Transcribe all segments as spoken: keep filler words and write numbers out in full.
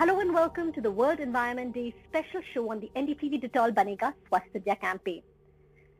Hello and welcome to the World Environment Day special show on the N D P V Dettol Banega Swasth India Campaign.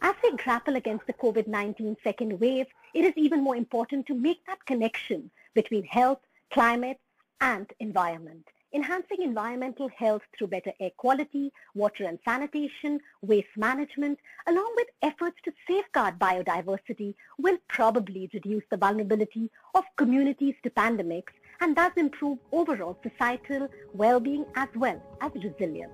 As we grapple against the COVID nineteen second wave, it is even more important to make that connection between health, climate, and environment. Enhancing environmental health through better air quality, water and sanitation, waste management, along with efforts to safeguard biodiversity, will probably reduce the vulnerability of communities to pandemics and thus improve overall societal well-being as well as resilience.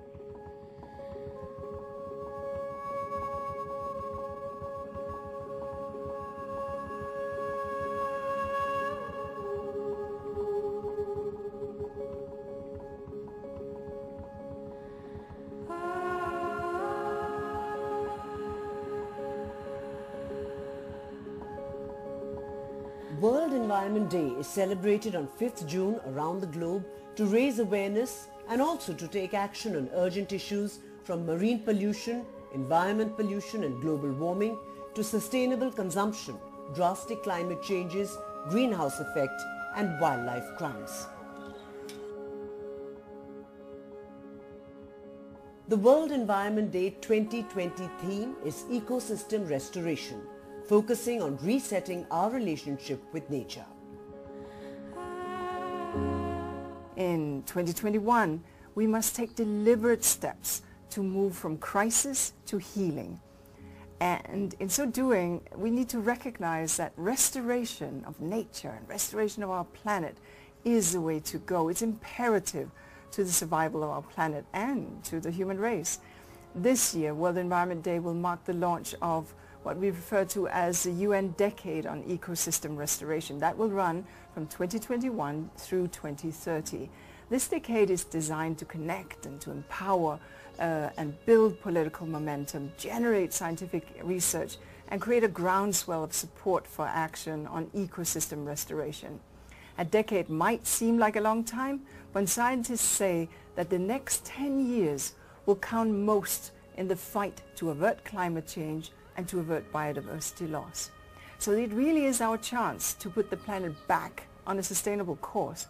World Environment Day is celebrated on fifth June around the globe to raise awareness and also to take action on urgent issues from marine pollution, environment pollution and global warming to sustainable consumption, drastic climate changes, greenhouse effect and wildlife crimes. The World Environment Day twenty twenty theme is Ecosystem Restoration, focusing on resetting our relationship with nature. In twenty twenty-one, we must take deliberate steps to move from crisis to healing. And in so doing, we need to recognize that restoration of nature and restoration of our planet is the way to go. It's imperative to the survival of our planet and to the human race. This year, World Environment Day will mark the launch of what we refer to as the U N Decade on Ecosystem Restoration. That will run from twenty twenty-one through twenty thirty. This decade is designed to connect and to empower uh, and build political momentum, generate scientific research, and create a groundswell of support for action on ecosystem restoration. A decade might seem like a long time, but scientists say that the next ten years will count most in the fight to avert climate change and to avert biodiversity loss. So it really is our chance to put the planet back on a sustainable course,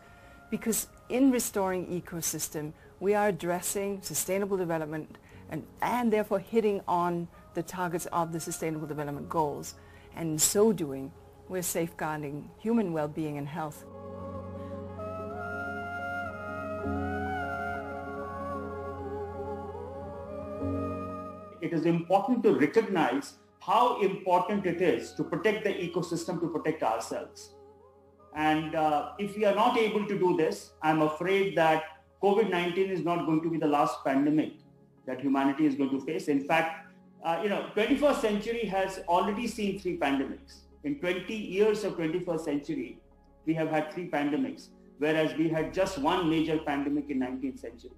because in restoring ecosystem, we are addressing sustainable development and, and therefore hitting on the targets of the Sustainable Development Goals. And in so doing, we're safeguarding human well-being and health. It is important to recognize how important it is to protect the ecosystem, to protect ourselves. And uh, if we are not able to do this, I'm afraid that COVID nineteen is not going to be the last pandemic that humanity is going to face. In fact, uh, you know, twenty-first century has already seen three pandemics. In twenty years of twenty-first century, we have had three pandemics, whereas we had just one major pandemic in nineteenth century.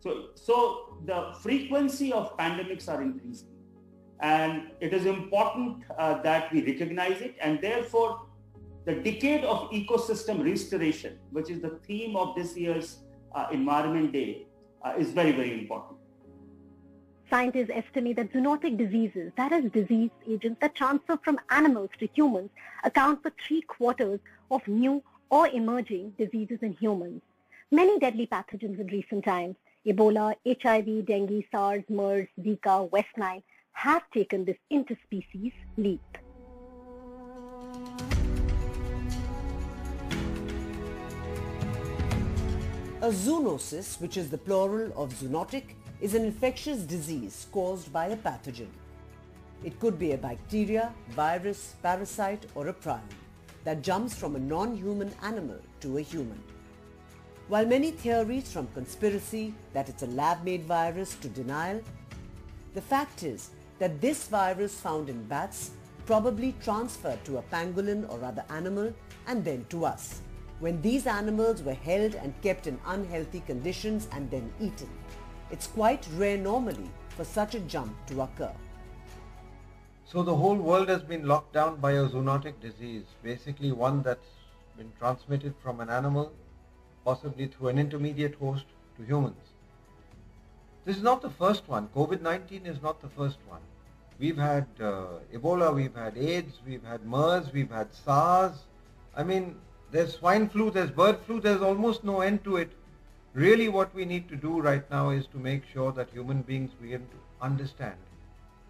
So, so the frequency of pandemics are increasing, and it is important uh, that we recognize it, and therefore the decade of ecosystem restoration, which is the theme of this year's uh, Environment Day, uh, is very, very important. Scientists estimate that zoonotic diseases, that is disease agents that transfer from animals to humans, account for three quarters of new or emerging diseases in humans. Many deadly pathogens in recent times, Ebola, H I V, dengue, SARS, MERS, Zika, West Nile, have taken this interspecies leap. A zoonosis, which is the plural of zoonotic, is an infectious disease caused by a pathogen. It could be a bacteria, virus, parasite, or a prion that jumps from a non-human animal to a human. While many theories, from conspiracy that it's a lab-made virus to denial, the fact is that this virus found in bats probably transferred to a pangolin or other animal and then to us, when these animals were held and kept in unhealthy conditions and then eaten. It's quite rare normally for such a jump to occur. So the whole world has been locked down by a zoonotic disease, basically one that's been transmitted from an animal, possibly through an intermediate host, to humans. This is not the first one. COVID nineteen is not the first one. We've had uh, Ebola, we've had AIDS, we've had MERS, we've had SARS. I mean, there's swine flu, there's bird flu, there's almost no end to it. really what we need to do right now is to make sure that human beings begin to understand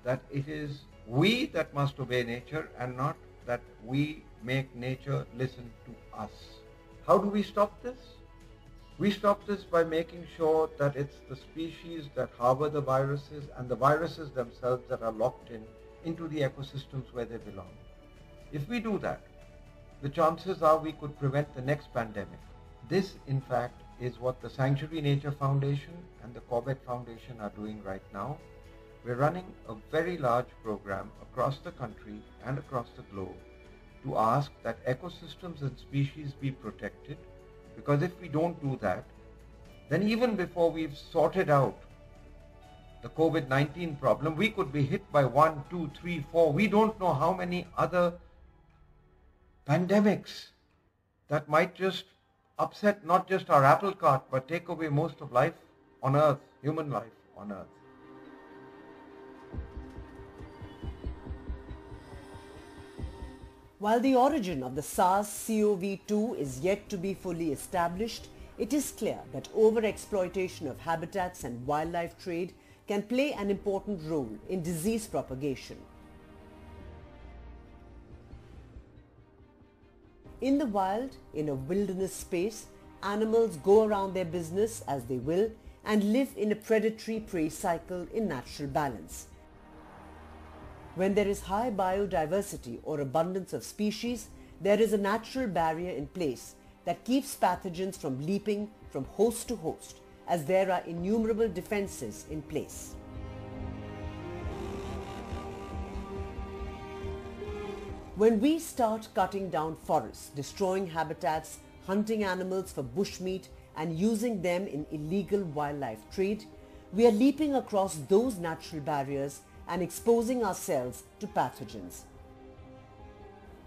that it is we that must obey nature and not that we make nature listen to us. How do we stop this? We stop this by making sure that it's the species that harbor the viruses and the viruses themselves that are locked in into the ecosystems where they belong. If we do that, the chances are we could prevent the next pandemic. This, in fact, is what the Sanctuary Nature Foundation and the Corbett Foundation are doing right now. We're running a very large program across the country and across the globe to ask that ecosystems and species be protected, because if we don't do that, then even before we've sorted out the COVID nineteen problem, we could be hit by one, two, three, four. We don't know how many other pandemics that might just upset not just our apple cart, but take away most of life on Earth, human life on Earth. While the origin of the SARS C O V two is yet to be fully established, it is clear that over-exploitation of habitats and wildlife trade can play an important role in disease propagation. In the wild, in a wilderness space, animals go around their business as they will and live in a predatory-prey cycle in natural balance. When there is high biodiversity or abundance of species, there is a natural barrier in place that keeps pathogens from leaping from host to host, as there are innumerable defenses in place. When we start cutting down forests, destroying habitats, hunting animals for bushmeat and using them in illegal wildlife trade, we are leaping across those natural barriers and exposing ourselves to pathogens.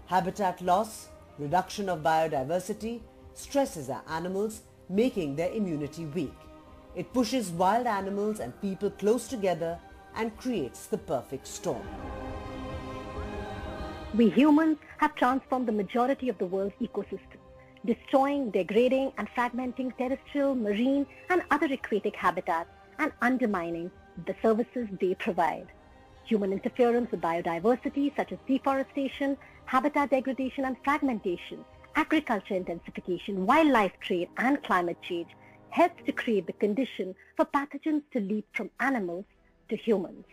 Habitat loss, reduction of biodiversity, stresses our animals, making their immunity weak. It pushes wild animals and people close together and creates the perfect storm. We humans have transformed the majority of the world's ecosystem, destroying, degrading and fragmenting terrestrial, marine and other aquatic habitats and undermining the services they provide. Human interference with biodiversity, such as deforestation, habitat degradation and fragmentation, agriculture intensification, wildlife trade and climate change, helps to create the condition for pathogens to leap from animals to humans.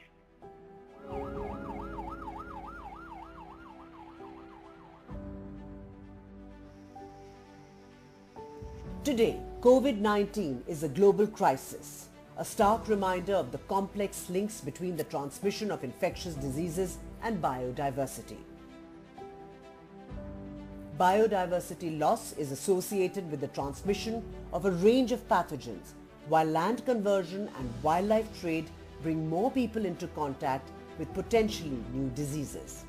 Today, COVID nineteen is a global crisis, a stark reminder of the complex links between the transmission of infectious diseases and biodiversity. Biodiversity loss is associated with the transmission of a range of pathogens, while land conversion and wildlife trade bring more people into contact with potentially new diseases.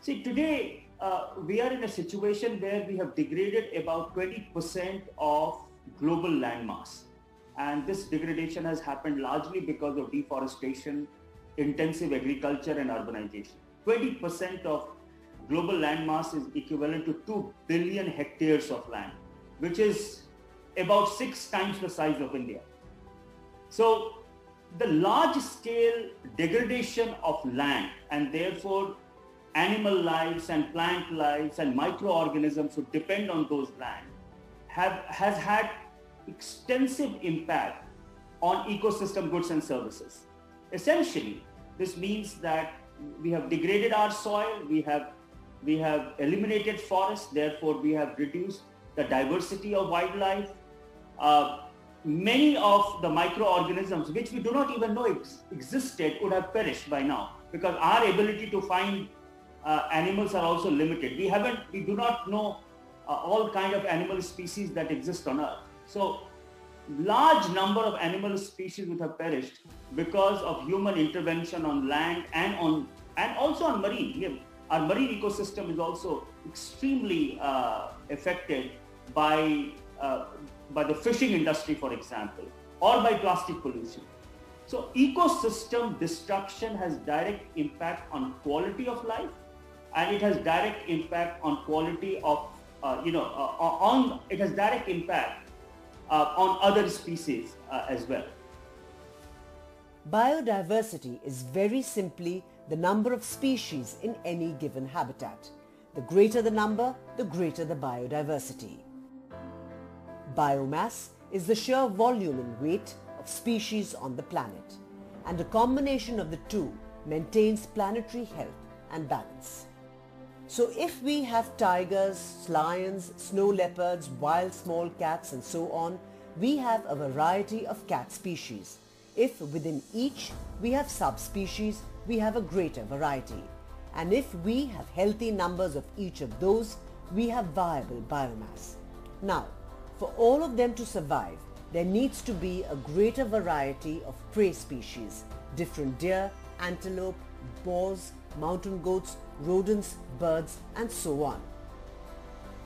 See, today uh, we are in a situation where we have degraded about twenty percent of global landmass. And this degradation has happened largely because of deforestation, intensive agriculture and urbanization. twenty percent of global landmass is equivalent to two billion hectares of land, which is about six times the size of India. So the large scale degradation of land and therefore animal lives and plant lives and microorganisms who depend on those land have, has had extensive impact on ecosystem goods and services. Essentially, this means that we have degraded our soil, we have, we have eliminated forests, therefore we have reduced the diversity of wildlife. Uh, many of the microorganisms, which we do not even know ex existed, would have perished by now, because our ability to find uh, animals are also limited. We haven't, we do not know uh, all kind of animal species that exist on Earth. So, large number of animal species would have perished because of human intervention on land and on and also on marine. Have, our marine ecosystem is also extremely uh, affected by uh, by the fishing industry, for example, or by plastic pollution. So, ecosystem destruction has direct impact on quality of life, and it has direct impact on quality of uh, you know uh, on it has direct impact uh, on other species uh, as well. Biodiversity is very simply the number of species in any given habitat. The greater the number, the greater the biodiversity. Biomass is the sheer volume and weight of species on the planet, and a combination of the two maintains planetary health and balance. So if we have tigers, lions, snow leopards, wild small cats and so on, we have a variety of cat species. If within each we have subspecies, we have a greater variety. And if we have healthy numbers of each of those, we have viable biomass. Now, for all of them to survive, there needs to be a greater variety of prey species, different deer, antelope, boars, mountain goats, rodents, birds and so on.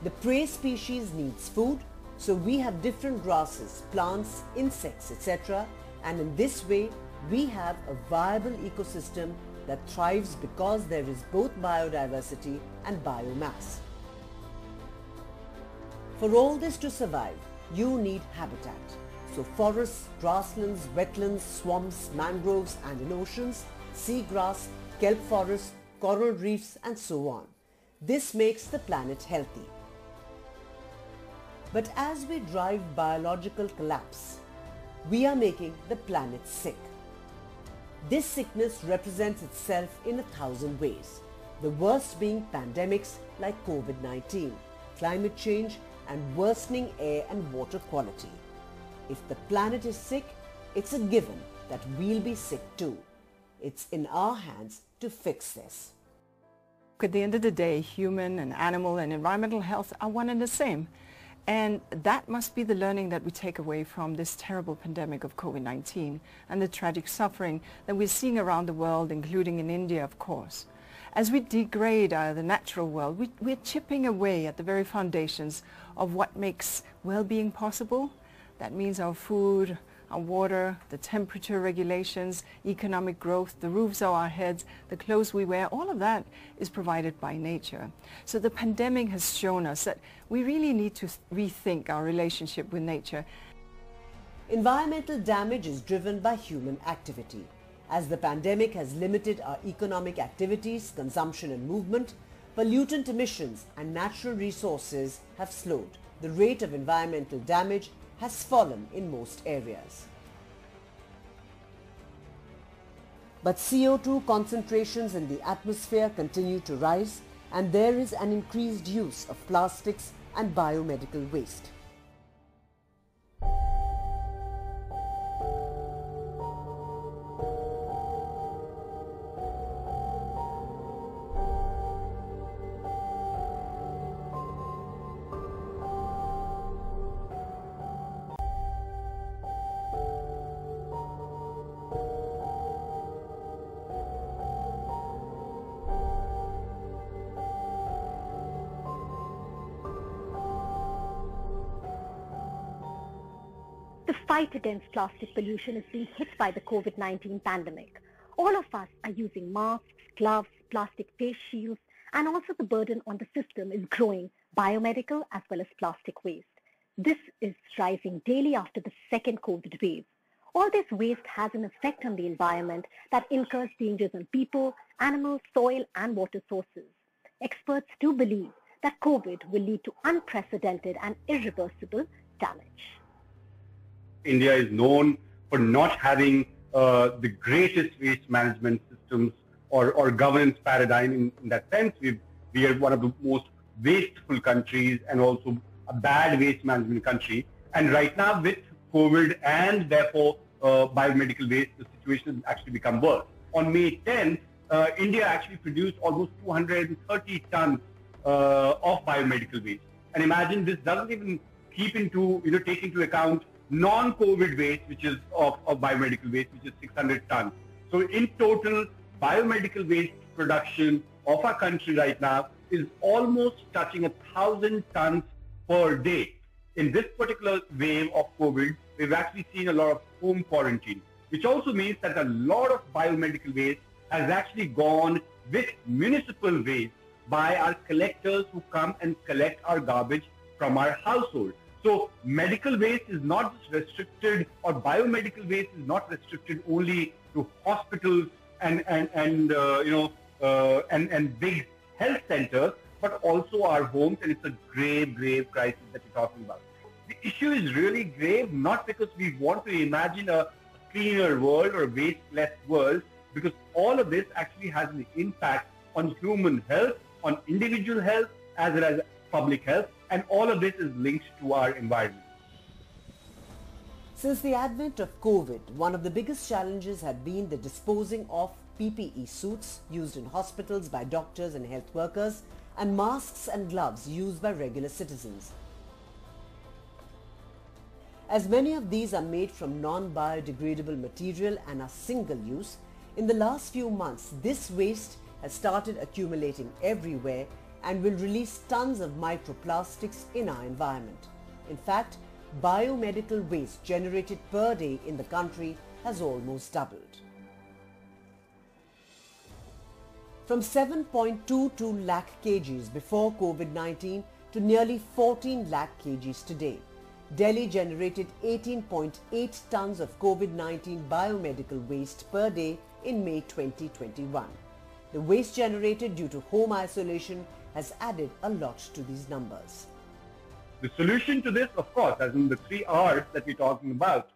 The prey species needs food, so we have different grasses, plants, insects, et cetera. And in this way, we have a viable ecosystem that thrives because there is both biodiversity and biomass. For all this to survive, you need habitat. So forests, grasslands, wetlands, swamps, mangroves and in oceans, seagrass, kelp forests, coral reefs and so on. This makes the planet healthy. But as we drive biological collapse, we are making the planet sick. This sickness represents itself in a thousand ways, the worst being pandemics like COVID nineteen, climate change and worsening air and water quality. If the planet is sick, it's a given that we'll be sick too. It's in our hands to fix this. At the end of the day, human and animal and environmental health are one and the same. And that must be the learning that we take away from this terrible pandemic of COVID nineteen and the tragic suffering that we're seeing around the world, including in India, of course. As we degrade uh, the natural world, we, we're chipping away at the very foundations of what makes well-being possible. That means our food, our water, the temperature regulations, economic growth, the roofs over our heads, the clothes we wear, all of that is provided by nature. So the pandemic has shown us that we really need to rethink our relationship with nature. Environmental damage is driven by human activity. As the pandemic has limited our economic activities, consumption and movement, pollutant emissions and natural resources have slowed. The rate of environmental damage has fallen in most areas. But C O two concentrations in the atmosphere continue to rise, and there is an increased use of plastics and biomedical waste. The fight against plastic pollution is being hit by the COVID nineteen pandemic. All of us are using masks, gloves, plastic face shields, and also the burden on the system is growing, biomedical as well as plastic waste. This is rising daily after the second COVID wave. All this waste has an effect on the environment that incurs dangers on people, animals, soil, and water sources. Experts do believe that COVID will lead to unprecedented and irreversible damage. India is known for not having uh, the greatest waste management systems or, or governance paradigm in, in that sense. We've, we are one of the most wasteful countries and also a bad waste management country. And right now with COVID and therefore uh, biomedical waste, the situation has actually become worse. On May tenth, uh, India actually produced almost two hundred thirty tons uh, of biomedical waste. And imagine this doesn't even keep into, you know, take into account non-COVID waste, which is of, of biomedical waste, which is six hundred tons. So in total, biomedical waste production of our country right now is almost touching a thousand tons per day. In this particular wave of COVID, we've actually seen a lot of home quarantine, which also means that a lot of biomedical waste has actually gone with municipal waste by our collectors who come and collect our garbage from our household. So medical waste is not just restricted, or biomedical waste is not restricted only to hospitals and and and uh, you know uh, and and big health centers, but also our homes. And it's a grave, grave crisis that we're talking about. The issue is really grave, not because we want to imagine a cleaner world or a wasteless world, because all of this actually has an impact on human health, on individual health, as well as public health, and all of this is linked to our environment. Since the advent of COVID, one of the biggest challenges had been the disposing of P P E suits used in hospitals by doctors and health workers, and masks and gloves used by regular citizens. As many of these are made from non-biodegradable material and are single-use, in the last few months this waste has started accumulating everywhere and will release tons of microplastics in our environment. In fact, biomedical waste generated per day in the country has almost doubled. From seven point two two lakh kilograms before COVID nineteen to nearly fourteen lakh kilograms today, Delhi generated eighteen point eight tons of COVID nineteen biomedical waste per day in May twenty twenty-one. The waste generated due to home isolation has added a lot to these numbers. The solution to this, of course, as in the three R's that we're talking about,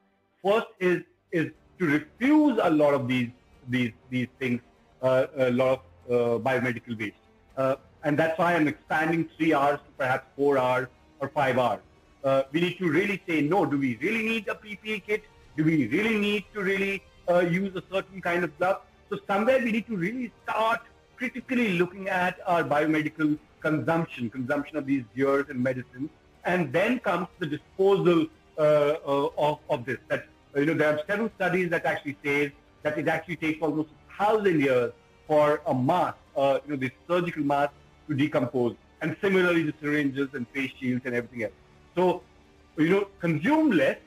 first is is to refuse a lot of these these these things, uh, a lot of uh, biomedical waste, uh, and that's why I'm expanding three R's to perhaps four R's or five R's. Uh, we need to really say no. Do we really need a P P E kit? Do we really need to really uh, use a certain kind of glove? So somewhere we need to really start critically looking at our biomedical consumption, consumption of these gears and medicines, and then comes the disposal uh, uh, of, of this. That, you know, there are several studies that actually say that it actually takes almost a thousand years for a mask, uh, you know, this surgical mask, to decompose, and similarly the syringes and face shields and everything else. So, you know, consume less,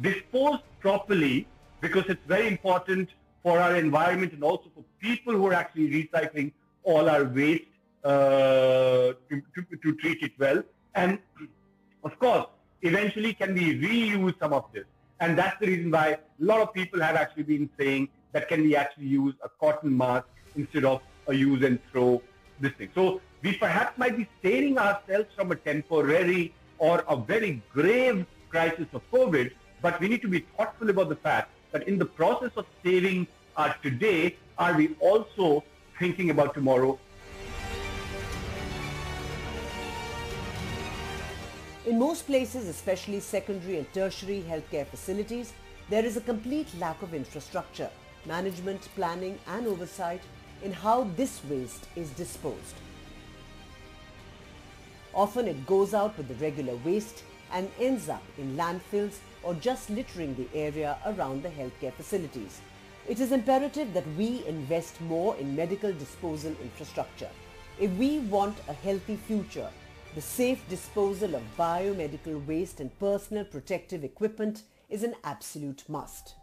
dispose properly, because it's very important for our environment and also for people who are actually recycling all our waste uh, to, to, to treat it well. And of course, eventually can we reuse some of this? And that's the reason why a lot of people have actually been saying that can we actually use a cotton mask instead of a use and throw this thing. So we perhaps might be saving ourselves from a temporary or a very grave crisis of COVID, but we need to be thoughtful about the fact that in the process of saving our today, are we also thinking about tomorrow? In most places, especially secondary and tertiary healthcare facilities, there is a complete lack of infrastructure, management, planning and oversight in how this waste is disposed. Often it goes out with the regular waste and ends up in landfills or just littering the area around the healthcare facilities. It is imperative that we invest more in medical disposal infrastructure. If we want a healthy future, the safe disposal of biomedical waste and personal protective equipment is an absolute must.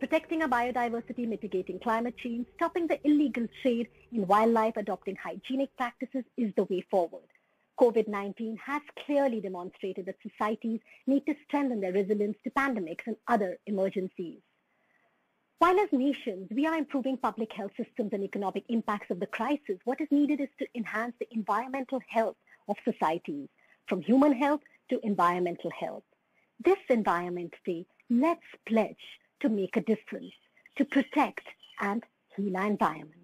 Protecting our biodiversity, mitigating climate change, stopping the illegal trade in wildlife, adopting hygienic practices is the way forward. COVID nineteen has clearly demonstrated that societies need to strengthen their resilience to pandemics and other emergencies. While as nations, we are improving public health systems and economic impacts of the crisis, what is needed is to enhance the environmental health of societies, from human health to environmental health. This Environment Day, let's pledge to make a difference, to protect and heal our environment.